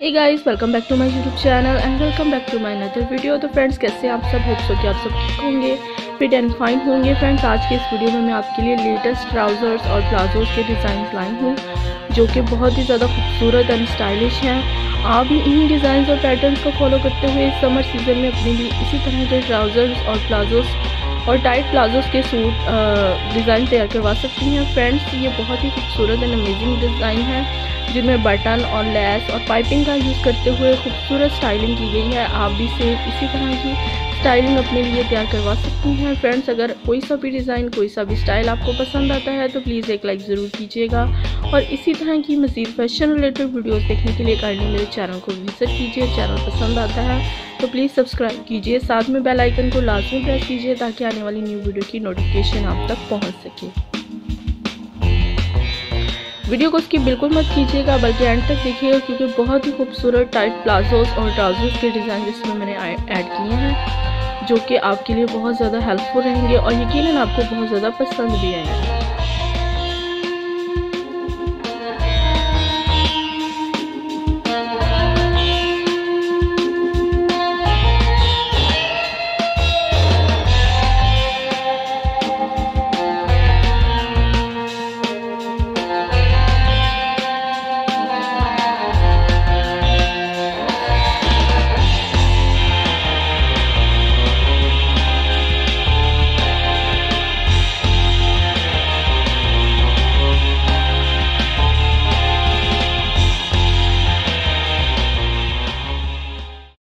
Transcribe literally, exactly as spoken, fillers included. Hey guys, welcome back to my YouTube channel and welcome back to my another video. तो friends, कैसे आप सब? Hope so कि आप सब ठीक होंगे, फिट एंड फाइन होंगे। फ्रेंड्स, आज के इस वीडियो में मैं आपके लिए लेटेस्ट ट्राउज़र्स और प्लाजोज़ के डिज़ाइन लाई हूँ जो कि बहुत ही ज़्यादा खूबसूरत एंड स्टाइलिश हैं। आप भी इन्हीं डिज़ाइन और पैटर्न को फॉलो करते हुए समर सीज़न में अपने लिए इसी तरह के ट्राउज़र्स और प्लाजोज़ और टाइट प्लाजोज़ के सूट डिज़ाइन तैयार करवा सकती हैं। फ्रेंड्स, ये बहुत ही खूबसूरत एंड अमेजिंग डिज़ाइन है जिनमें बटन और लेस और पाइपिंग का यूज़ करते हुए खूबसूरत स्टाइलिंग की गई है। आप भी सेम इसी तरह की स्टाइलिंग अपने लिए तैयार करवा सकती हैं। फ्रेंड्स, अगर कोई सा भी डिज़ाइन, कोई सा भी स्टाइल आपको पसंद आता है तो प्लीज़ एक लाइक ज़रूर कीजिएगा और इसी तरह की मज़ीद फैशन रिलेटेड वीडियोस देखने के लिए काइंडली मेरे चैनल को विजिट कीजिए। चैनल पसंद आता है तो प्लीज़ सब्सक्राइब कीजिए, साथ में बेल आइकन को लाजमी प्रेस कीजिए ताकि आने वाली न्यू वीडियो की नोटिफिकेशन आप तक पहुँच सके। वीडियो को उसकी बिल्कुल मत कीजिएगा बल्कि एंड तक देखिएगा क्योंकि बहुत ही खूबसूरत टाइट प्लाजोज़ और ट्राउज़र्स के डिज़ाइन जिसमें मैंने ऐड किए हैं जो कि आपके लिए बहुत ज़्यादा हेल्पफुल रहेंगे और यकीनन आपको बहुत ज़्यादा पसंद भी आएंगे।